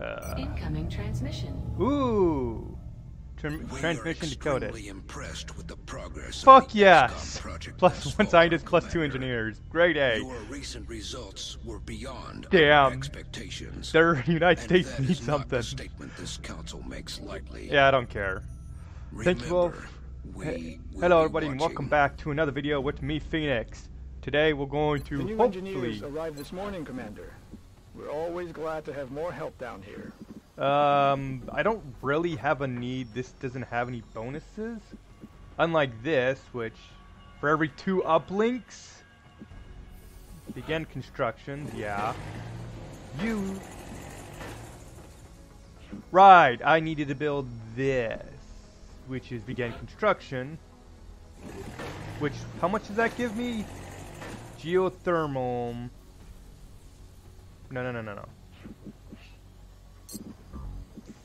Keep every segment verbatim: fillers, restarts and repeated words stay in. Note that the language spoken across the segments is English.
Uh, Incoming transmission. Ooh, Tran transmission decoded. Impressed with the progress. Fuck yeah! Plus one scientist, plus two engineers. Great A. Your recent results were beyond Damn. Our expectations. The United States needs something. Statement this council makes lightly. Yeah, I don't care. Remember, we hello everybody and welcome back to another video with me, Phoenix. Today we're going to the new hopefully engineers arrived this morning, Commander. We're always glad to have more help down here. Um, I don't really have a need. This doesn't have any bonuses. Unlike this, which for every two uplinks, begin construction, yeah. You. Right, I needed to build this, which is begin construction. Which, how much does that give me? Geothermal. No, no, no, no, no.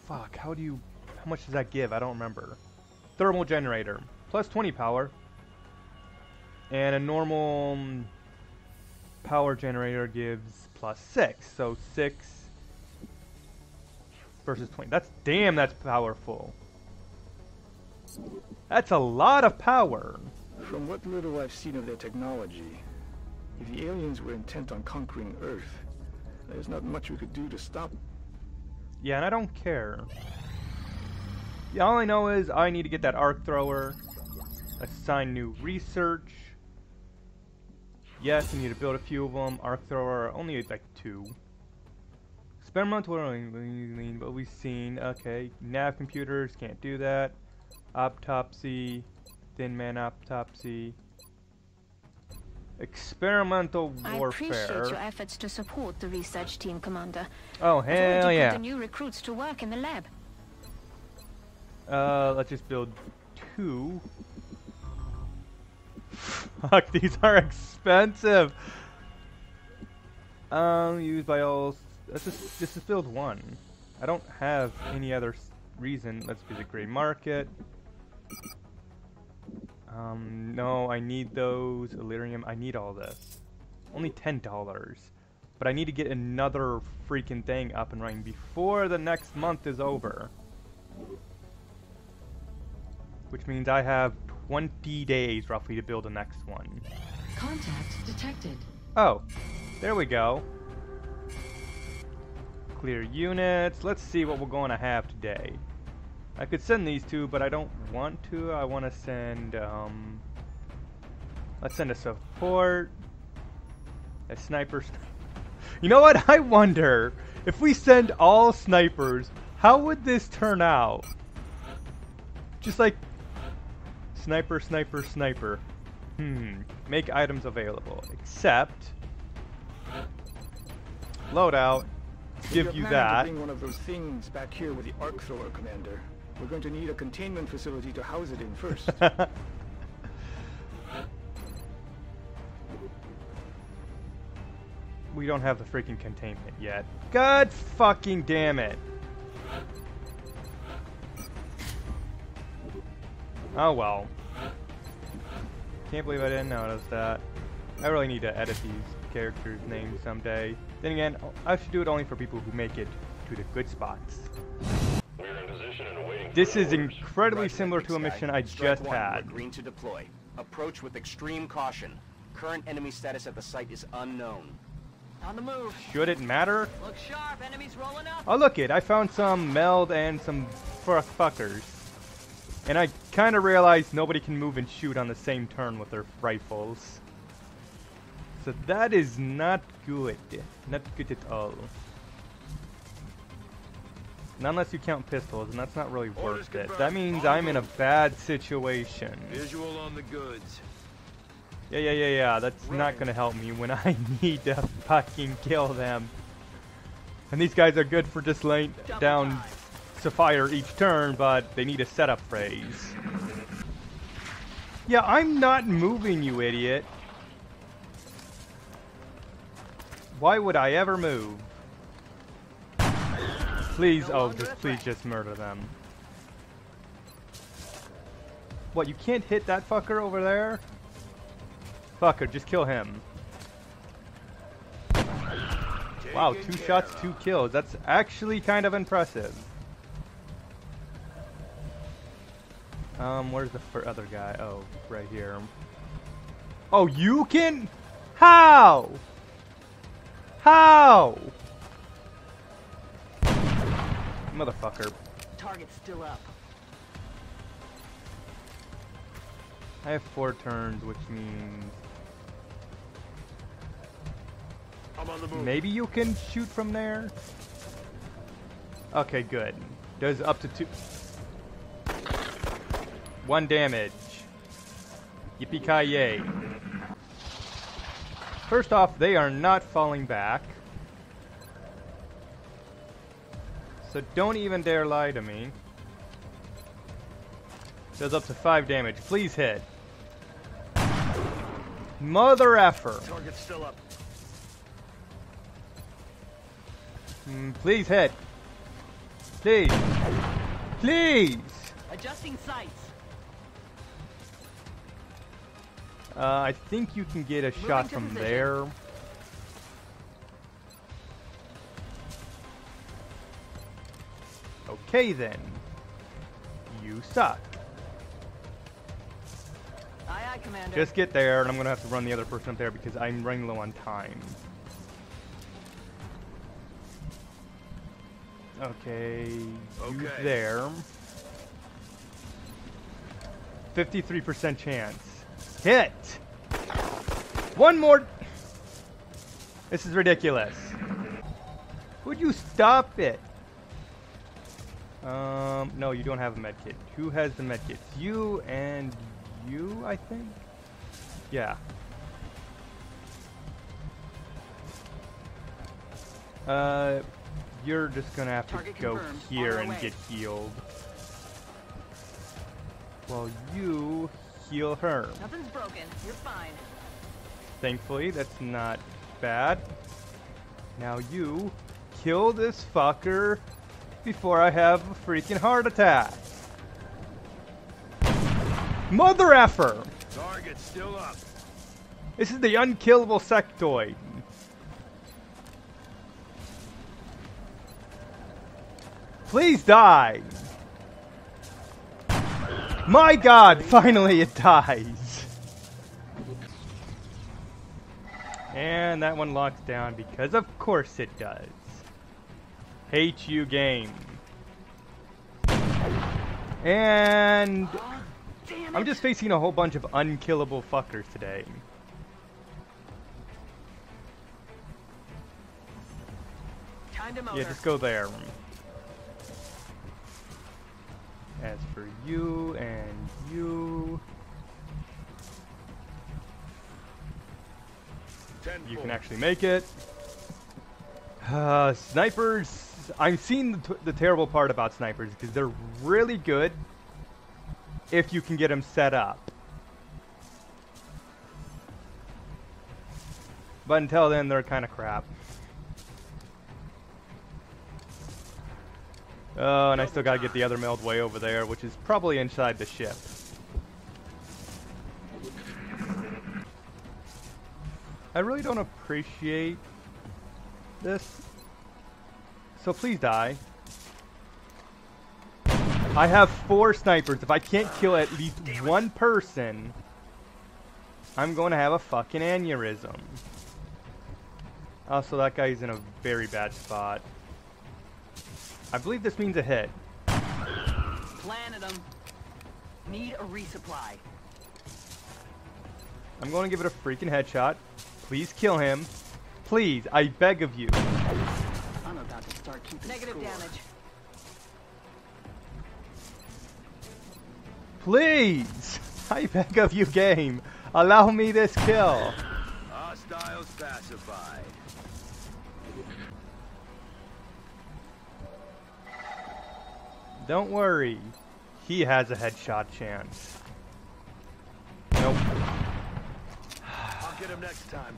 Fuck, how do you... How much does that give? I don't remember. Thermal generator. Plus twenty power. And a normal power generator gives plus six. So six versus twenty. That's... Damn, that's powerful. That's a lot of power. From what little I've seen of their technology, if the aliens were intent on conquering Earth, there's not much we could do to stop. Yeah, and I don't care. Yeah, all I know is I need to get that Arc Thrower. Assign new research. Yes, I need to build a few of them. Arc Thrower, only like two. Experimental, what we've seen. Okay, nav computers, can't do that. Autopsy, Thin Man autopsy. Experimental warfare. I appreciate your efforts to support the research team, Commander. Oh, hell yeah. Put the new recruits to work in the lab. Uh, let's just build two. Fuck, these are expensive. Um, used by all. Let's just, just build one. I don't have any other reason. Let's do the gray market. Um, no, I need those, Illyrium, I need all this. Only ten dollars. But I need to get another freaking thing up and running before the next month is over. Which means I have twenty days, roughly, to build the next one. Contact detected. Oh, there we go. Clear units. Let's see what we're going to have today. I could send these two, but I don't want to. I want to send, um... let's send a support. A sniper... Sni you know what? I wonder, if we send all snipers, how would this turn out? Just like... Sniper, sniper, sniper. Hmm. Make items available. Except... Loadout. Give you that. Bring one of those things back here with the Arc Thrower, Commander. We're going to need a containment facility to house it in first. We don't have the freaking containment yet. God fucking damn it. Oh well. Can't believe I didn't notice that. I really need to edit these characters' names someday. Then again, I should do it only for people who make it to the good spots. This is incredibly similar to a mission I just had. Green to deploy. Approach with extreme caution. Current enemy status at the site is unknown. On the move. Should it matter? Look sharp, enemies rolling up. Oh look it, I found some meld and some fuckers. And I kind of realized nobody can move and shoot on the same turn with their rifles. So that is not good. Not good at all. Not unless you count pistols, and that's not really worth it. That means I'm in a bad situation. Visual on the goods. Yeah, yeah, yeah, yeah. That's not gonna help me when I need to fucking kill them. And these guys are good for just laying down to fire each turn, but they need a setup phase. Yeah, I'm not moving, you idiot. Why would I ever move? Please, oh, just please just murder them. What, you can't hit that fucker over there? Fucker, just kill him. Wow, two shots, two kills. That's actually kind of impressive. Um, where's the fir- other guy? Oh, right here. Oh, you can? How? How? Motherfucker. Target's still up. I have four turns, which means... I'm on the move. Maybe you can shoot from there? Okay, good. Does up to two... One damage. Yippee-ki-yay. First off, they are not falling back. So don't even dare lie to me. Does up to five damage. Please hit. Mother effer. Target's still up. Mm, please hit. Please. Please. Adjusting sights. Uh, I think you can get a Moving shot from position. there. Okay then. You suck. Aye, aye, Commander. Just get there, and I'm gonna have to run the other person up there because I'm running low on time. Okay. okay. You there. fifty-three percent chance. Hit! One more! This is ridiculous. Would you stop it? Um, no, you don't have a medkit. Who has the medkit? You and you, I think? Yeah. Uh, you're just gonna have Target to go confirmed. here and way. get healed. Well, you... heal her. Nothing's broken. You're fine. Thankfully, that's not bad. Now you kill this fucker before I have a freaking heart attack. Mother effer! Target's still up. This is the unkillable sectoid. Please die! My god, finally it dies! And that one locks down because of course it does. Hate you, game. And... Oh, I'm just facing a whole bunch of unkillable fuckers today. Time to motor. Yeah, just go there. As for you and you, you can actually make it. Uh, snipers, I've seen the, t the terrible part about snipers because they're really good if you can get them set up. But until then, they're kind of crap. Oh, and I still gotta get the other meld way over there, which is probably inside the ship. I really don't appreciate this. So please die. I have four snipers. If I can't kill at least one person, I'm going to have a fucking aneurysm. Also, that guy's in a very bad spot. I believe this means a hit. Planted them. Need a resupply. I'm going to give it a freaking headshot. Please kill him. Please, I beg of you. I'm about to start keeping negative score. damage. Please, I beg of you, game. Allow me this kill. Hostiles pacified. Don't worry, he has a headshot chance. Nope. I'll get him next time.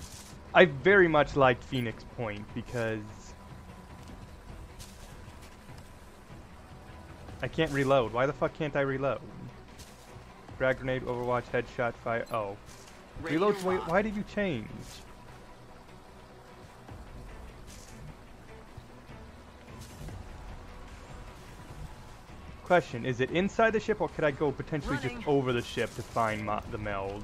I very much liked Phoenix Point because I can't reload. Why the fuck can't I reload? Frag grenade, Overwatch, headshot, fire. Oh, reload. Wait, why did you change? Question, is it inside the ship, or could I go potentially Running. just over the ship to find my, the meld?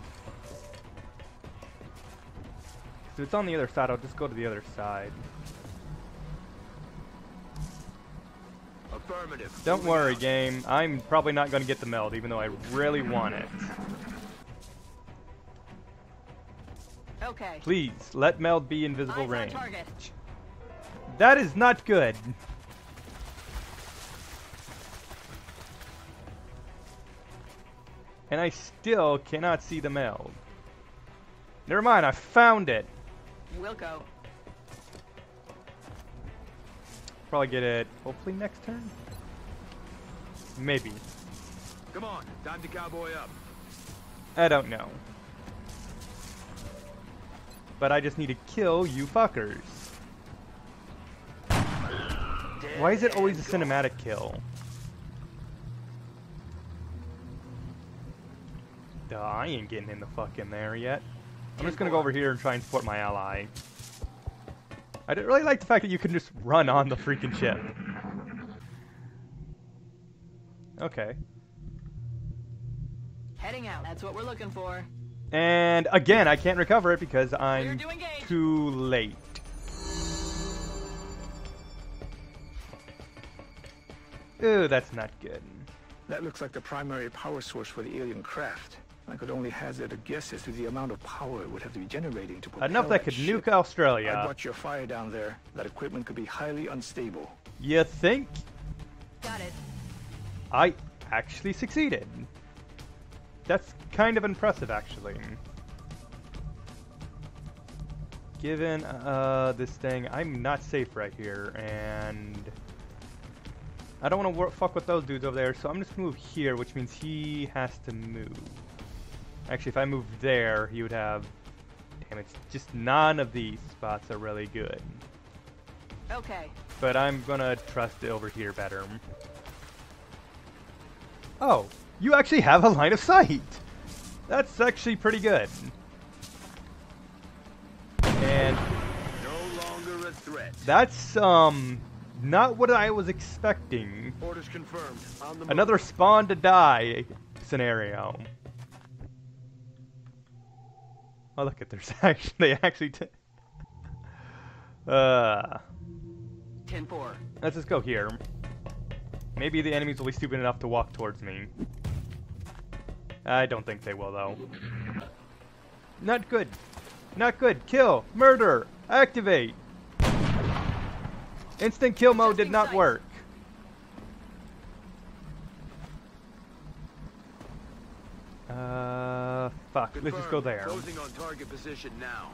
If it's on the other side, I'll just go to the other side. Affirmative. Don't worry, game. I'm probably not going to get the meld, even though I really want it. Okay. Please, let meld be invisible range. That is not good. And I still cannot see the meld. Never mind, I found it. We'll go. Probably get it, hopefully next turn? Maybe. Come on, time to cowboy up. I don't know. But I just need to kill you fuckers. Dead. Why is it always a cinematic kill? Duh, I ain't getting in the fuck in there yet. I'm just gonna go over here and try and support my ally. I didn't really like the fact that you can just run on the freaking ship. Okay. Heading out. That's what we're looking for. And again, I can't recover it because I'm too late. Ooh, that's not good. That looks like the primary power source for the alien craft. I could only hazard a guess as to the amount of power it would have to be generating to propel enough that could ship. Nuke Australia. I watch your fire down there. That equipment could be highly unstable. You think? Got it. I actually succeeded. That's kind of impressive, actually. Given uh, this thing, I'm not safe right here, and I don't want to fuck with those dudes over there, so I'm just gonna move here, which means he has to move. Actually, if I move there, he would have... Damn, it's just none of these spots are really good. Okay. But I'm gonna trust it over here better. Oh, you actually have a line of sight! That's actually pretty good. And... No longer a threat. That's, um... not what I was expecting. Orders confirmed. On the move. Another spawn to die scenario. Oh, look at there's actually they actually. T uh. ten four. Let's just go here. Maybe the enemies will be stupid enough to walk towards me. I don't think they will, though. Not good. Not good. Kill. Murder. Activate. Instant kill mode did not work. Uh, fuck. Confirmed. Let's just go there. Closing on target position now.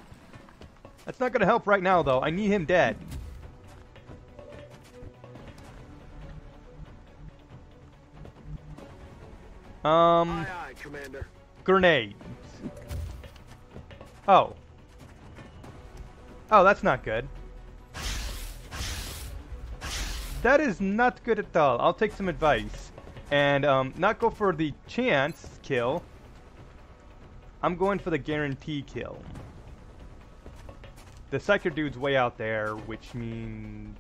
That's not gonna help right now, though. I need him dead. Um. Aye, aye, Commander. Grenades. Oh. Oh, that's not good. That is not good at all. I'll take some advice and um, not go for the chance kill. I'm going for the guarantee kill. The psycho dude's way out there, which means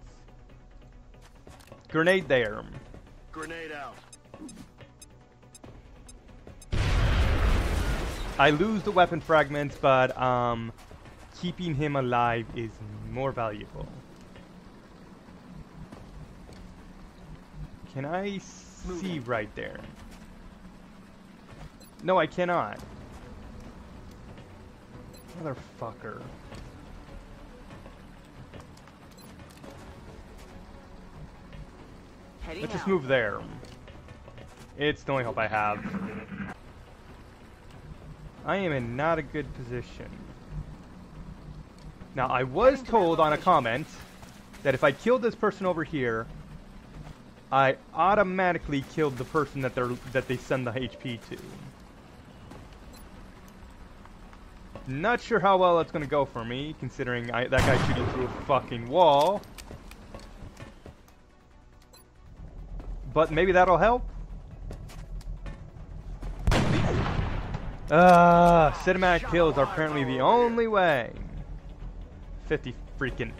grenade there. Grenade out. I lose the weapon fragments, but um, keeping him alive is more valuable. Can I see right there? No, I cannot. Motherfucker. Heading Let's just out. move there. It's the only hope I have. I am in not a good position. Now, I was told on a comment that if I killed this person over here, I automatically killed the person that they're that they send the H P to. Not sure how well that's gonna go for me, considering I, that guy's shooting through a fucking wall. But maybe that'll help. Uh, cinematic kills are apparently the only way. fifty freaking.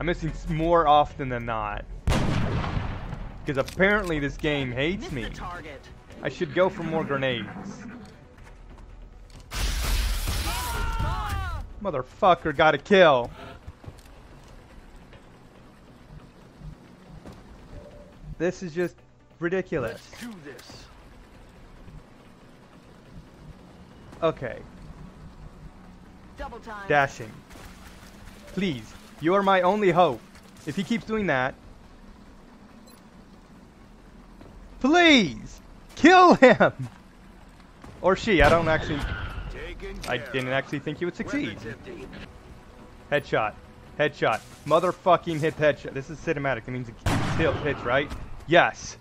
I'm missing more often than not. Because apparently this game hates me. I should go for more grenades. Motherfucker got a kill. This is just ridiculous. Let's do this. Okay. Double time. Dashing. Please, you are my only hope. If he keeps doing that... Please! Kill him! Or she, I don't actually... I didn't actually think he would succeed. Headshot. Headshot. Motherfucking hit headshot. This is cinematic. It means it kills hits, right? Yes.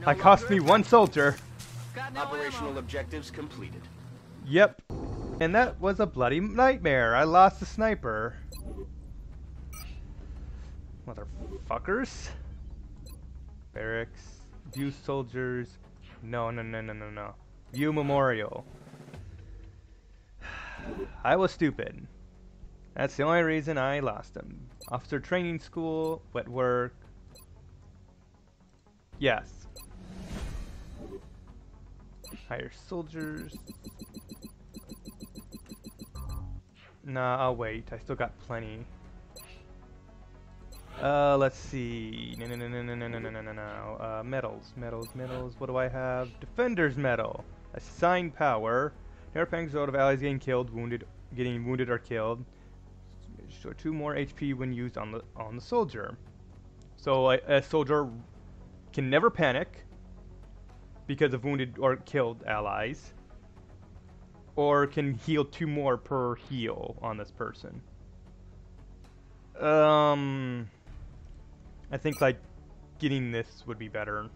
No I cost me one soldier. No Operational ammo. Objectives completed. Yep. And that was a bloody nightmare. I lost the sniper. Motherfuckers. Barracks. View soldiers. No, no, no, no, no, no. View memorial. I was stupid. That's the only reason I lost him. Officer training school, wet work. Yes. Hire soldiers. Nah, I'll wait. I still got plenty. Uh, let's see. No, no, no, no, no, no, no, no, no. Uh, medals, medals, medals. What do I have? Defender's medal. Assign power. Airpangs result of allies getting killed, wounded, getting wounded or killed. So two more H P when used on the on the soldier. So a, a soldier can never panic because of wounded or killed allies, or can heal two more per heal on this person. Um, I think like getting this would be better.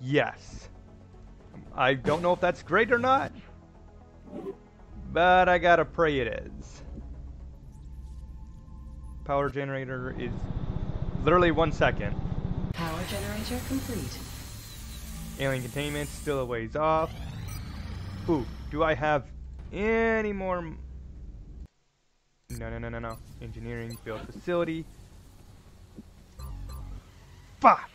Yes. I don't know if that's great or not, but I gotta pray it is. Power generator is literally one second. Power generator complete. Alien containment still a ways off. Ooh, do I have any more? No, no, no, no, no. Engineering field facility. Fuck.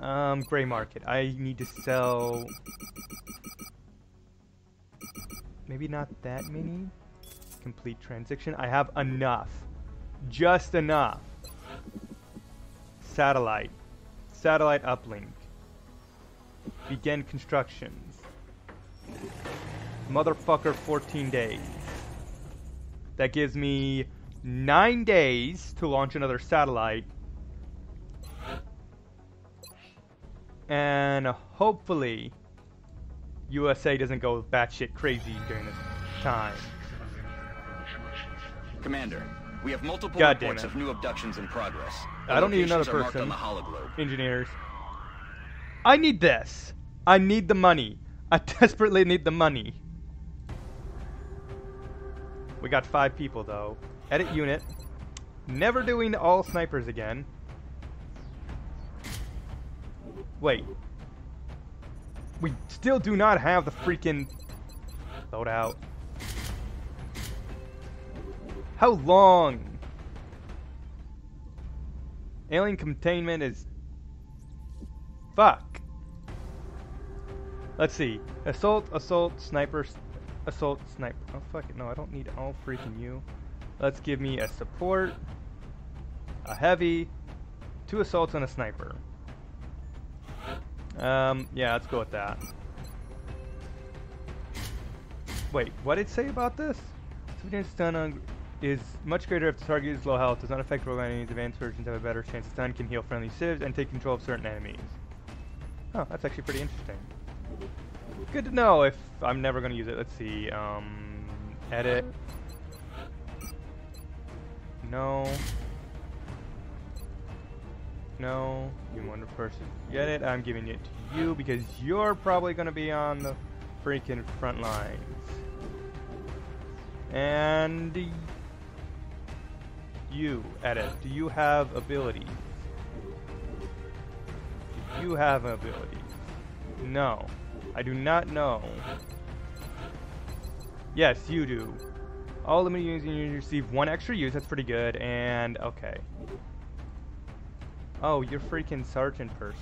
Um, gray market. I need to sell... Maybe not that many? Complete transaction. I have enough. Just enough. Satellite. Satellite uplink. Begin constructions. Motherfucker, fourteen days. That gives me nine days to launch another satellite. And hopefully U S A doesn't go batshit crazy during this time. Commander, we have multiple God reports of new abductions in progress. I don't need another person. On the hologlobe. Engineers. I need this. I need the money. I desperately need the money. We got five people though. Edit unit. Never doing all snipers again. Wait. We still do not have the freaking loadout. How long? Alien containment is... Fuck. Let's see. Assault, assault, sniper, assault, sniper. Oh, fuck it. No, I don't need all freaking you. Let's give me a support, a heavy, two assaults, and a sniper. Um, yeah, let's go with that. Wait, what did it say about this? Severe stun is much greater if the target is low health, does not affect rogue enemies, advanced versions have a better chance to stun, can heal friendly civs, and take control of certain enemies. Oh, that's actually pretty interesting. Good to know if I'm never going to use it. Let's see, um, edit. No. No, you one person get it. I'm giving it to you because you're probably going to be on the freaking front lines. And you, edit. Do you have abilities? Do you have abilities? No, I do not know. Yes, you do. All limited units you receive one extra use. That's pretty good. And okay. Oh, you're freaking sergeant person.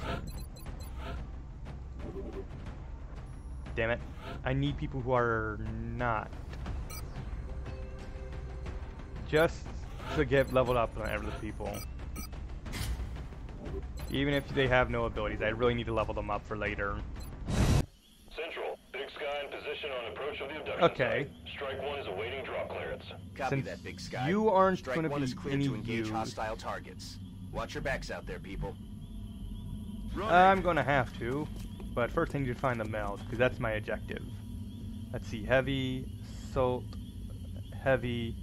Damn it. I need people who are not. Just to get leveled up on other people. Even if they have no abilities, I really need to level them up for later. Central, big sky in position on approach of the abduction. Okay. Site. Strike one is awaiting drop clearance. Copy Since that, big sky. You aren't Strike going to one be is clear any to engage you. Hostile targets. Watch your backs out there, people. Run, I'm going to have to, but first I need to find the meld because that's my objective. Let's see, heavy, salt, heavy,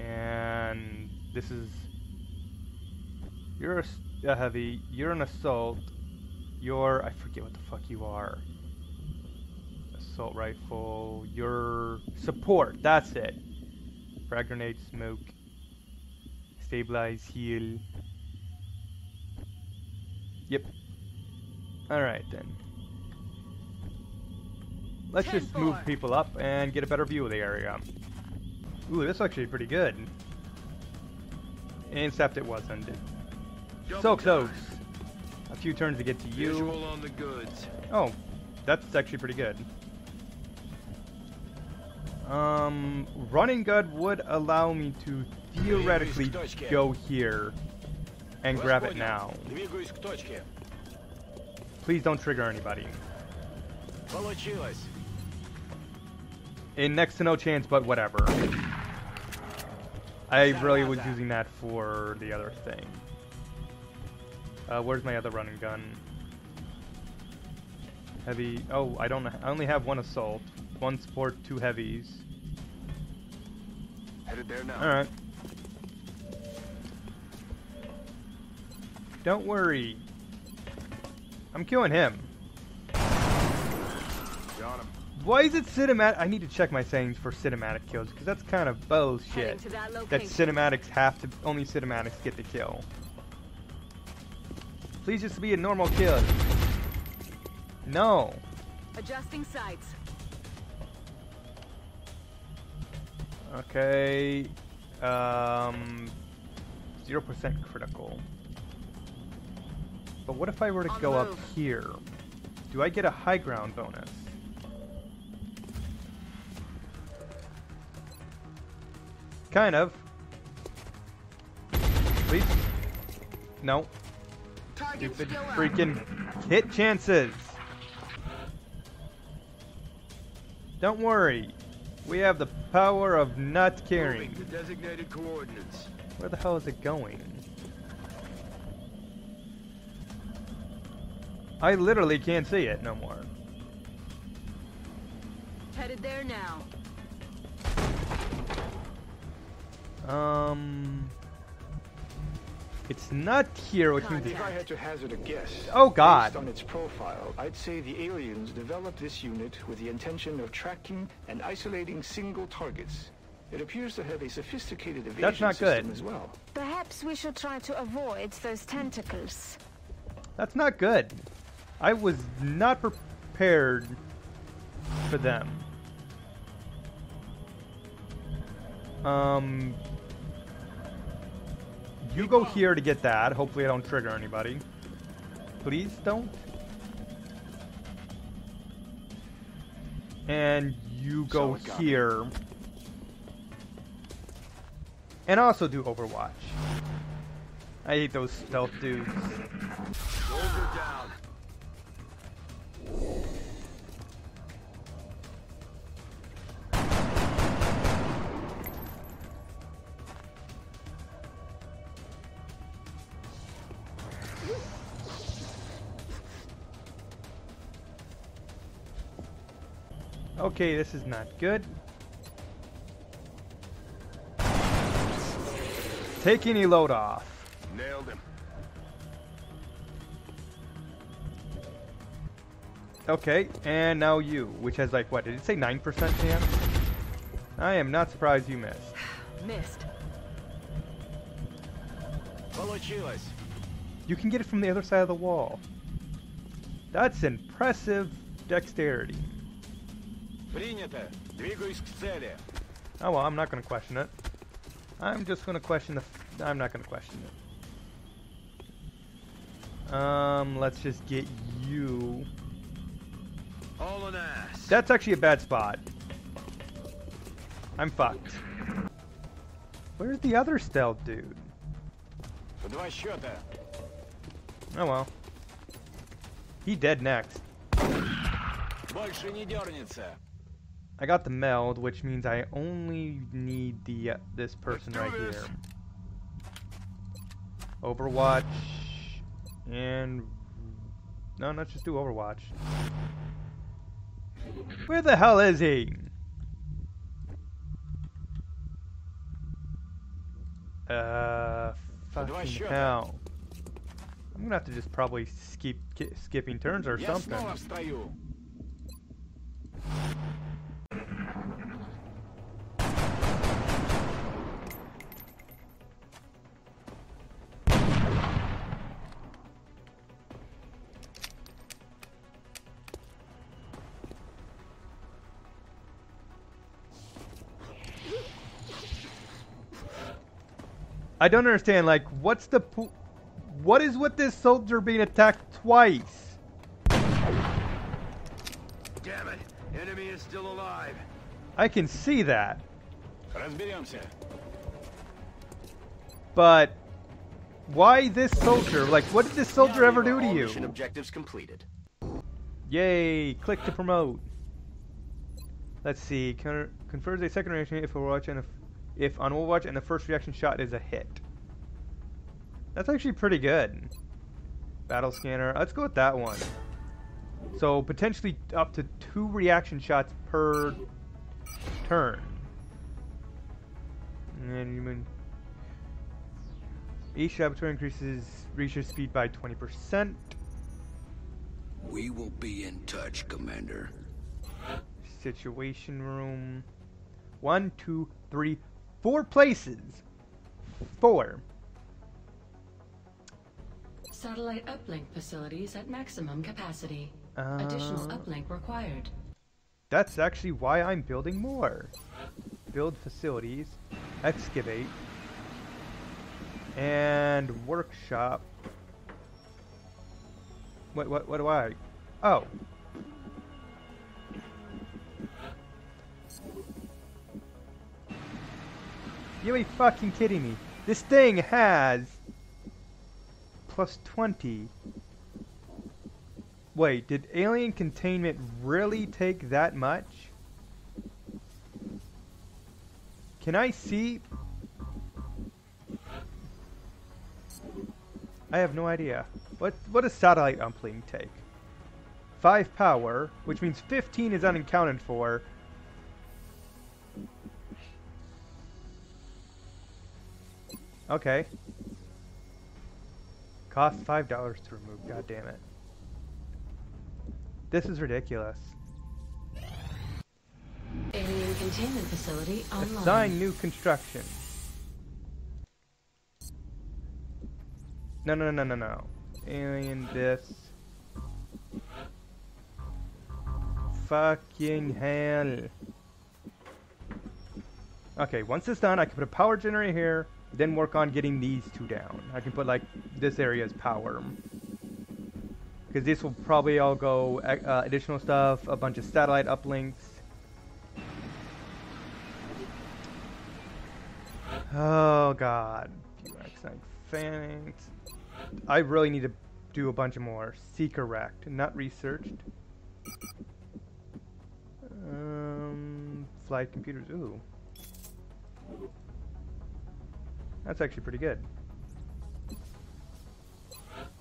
and this is. You're a heavy, you're an assault, you're, I forget what the fuck you are. Assault rifle, you're support, that's it. Frag grenade, smoke, stabilize, heal. Yep. Alright then. Let's Ten just four. move people up and get a better view of the area. Ooh, this is actually pretty good. Except it wasn't. So close. A few turns to get to you. On the goods. Oh, that's actually pretty good. Um, running gun would allow me to theoretically go here and grab it now. Please don't trigger anybody. In next to no chance, but whatever. I really was using that for the other thing. Uh, where's my other running gun? Heavy. Oh, I don't. I only have one assault, one support, two heavies. Headed there now. All right. Don't worry. I'm killing him. Got him. Why is it cinematic? I need to check my settings for cinematic kills because that's kind of bullshit. That, that cinematics have to only cinematics get the kill. Please just be a normal kill. No. Adjusting sights. Okay. Um. Zero percent critical. But what if I were to go up here? Do I get a high ground bonus? Kind of. Please. No. Stupid freaking hit chances. Don't worry, we have the power of not caring. The designated coordinates. Where the hell is it going? I literally can't see it no more. Headed there now. Um. It's not here, which means. If I had to hazard a guess, oh God! Based on its profile, I'd say the aliens developed this unit with the intention of tracking and isolating single targets. It appears to have a sophisticated evasion That's not system good. as well. Perhaps we should try to avoid those tentacles. That's not good. I was not prepared for them. Um. You go here to get that. Hopefully I don't trigger anybody. Please don't. And you go so here. It. And also do Overwatch. I hate those stealth dudes. Over down. Okay, this is not good. Take any load off. Nailed him. Okay, and now you, which has like what? Did it say nine percent chance? I am not surprised you missed. Missed. You can get it from the other side of the wall. That's impressive dexterity. Oh well, I'm not going to question it. I'm just going to question the... F I'm not going to question it. Um, let's just get you... All on ass. That's actually a bad spot. I'm fucked. Where's the other stealth dude? Oh well. He dead next. I got the meld, which means I only need the uh, this person right this. here. Overwatch and no, let's just do Overwatch. Where the hell is he? Uh, fucking hell. I'm gonna have to just probably skip skipping turns or something. I don't understand, like, what's the po- what is with this soldier being attacked twice? Damn it, enemy is still alive. I can see that. But why this soldier? Like, what did this soldier ever do to you? Mission objectives completed. Yay, click to promote. Let's see, counter confers a second reaction if we're watching a If on Overwatch and the first reaction shot is a hit. That's actually pretty good. Battle scanner. Let's go with that one. So potentially up to two reaction shots per turn. And you mean each laboratory increases research speed by twenty percent. We will be in touch, Commander. Situation room. One, two, three. Four places. Four. Satellite uplink facilities at maximum capacity. Uh, Additional uplink required. That's actually why I'm building more. Build facilities, excavate, and workshop. What? What? What do I? Oh. You ain't fucking kidding me. This thing has plus twenty. Wait, did alien containment really take that much? Can I see? I have no idea. What what does satellite uplink take? Five power, which means fifteen is unaccounted for. Okay. Cost five dollars to remove, god damn it. This is ridiculous. Alien containment facility online. Assign new construction. No no no no no. Alien this. Fucking hell. Okay, once it's done I can put a power generator here. Then work on getting these two down. I can put like this area's power, because this will probably all go uh, additional stuff, a bunch of satellite uplinks. Oh god, I really need to do a bunch of more. Seeker wrecked, not researched. Um, flight computers. Ooh. That's actually pretty good.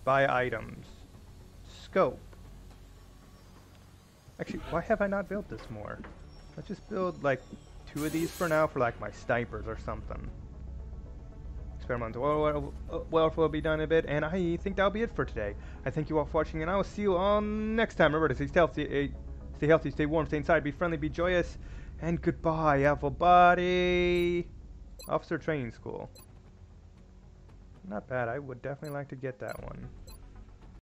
Buy items. Scope. Actually, why have I not built this more? Let's just build like two of these for now for like my snipers or something. Experimental welfare well, will be done in a bit, and I think that'll be it for today. I thank you all for watching, and I will see you all next time. Remember to stay healthy, stay, healthy, stay warm, stay inside, be friendly, be joyous, and goodbye, everybody. Officer Training School. Not bad. I would definitely like to get that one.